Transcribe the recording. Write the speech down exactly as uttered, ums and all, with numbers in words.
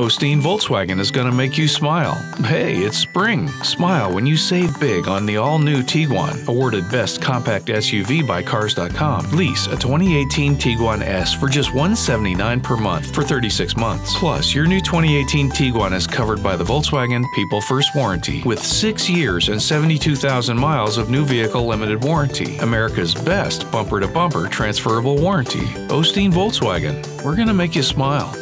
Osteen Volkswagen is going to make you smile. Hey, it's spring. Smile when you save big on the all-new Tiguan, awarded Best Compact S U V by Cars dot com. Lease a twenty eighteen Tiguan S for just one hundred seventy-nine dollars per month for thirty-six months. Plus, your new twenty eighteen Tiguan is covered by the Volkswagen People First Warranty with six years and seventy-two thousand miles of new vehicle limited warranty. America's best bumper-to-bumper transferable warranty. Osteen Volkswagen. We're going to make you smile.